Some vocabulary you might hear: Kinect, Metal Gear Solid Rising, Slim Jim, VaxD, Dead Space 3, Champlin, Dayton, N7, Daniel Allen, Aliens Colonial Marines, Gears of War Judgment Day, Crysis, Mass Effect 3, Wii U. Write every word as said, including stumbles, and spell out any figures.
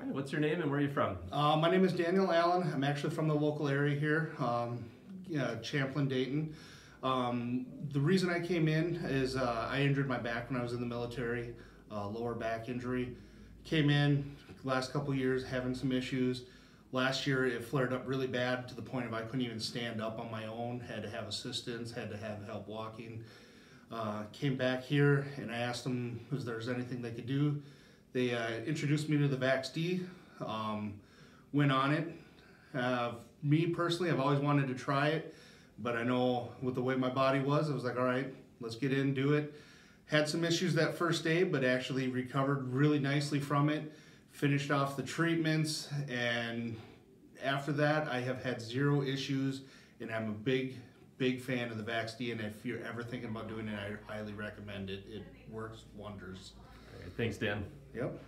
All right, what's your name and where are you from? Uh, my name is Daniel Allen. I'm actually from the local area here, um, yeah, Champlin, Dayton. Um, the reason I came in is uh, I injured my back when I was in the military, uh, lower back injury. Came in the last couple years having some issues. Last year it flared up really bad to the point of I couldn't even stand up on my own, had to have assistance, had to have help walking. Uh, came back here and I asked them if there's anything they could do. They uh, introduced me to the VaxD, um, went on it. Uh, me personally, I've always wanted to try it, but I know with the way my body was, I was like, all right, let's get in, do it. Had some issues that first day, but actually recovered really nicely from it. Finished off the treatments, and after that I have had zero issues, and I'm a big big fan of the VaxD, and if you're ever thinking about doing it, I highly recommend it. It works wonders. All right, thanks Dan. Yep.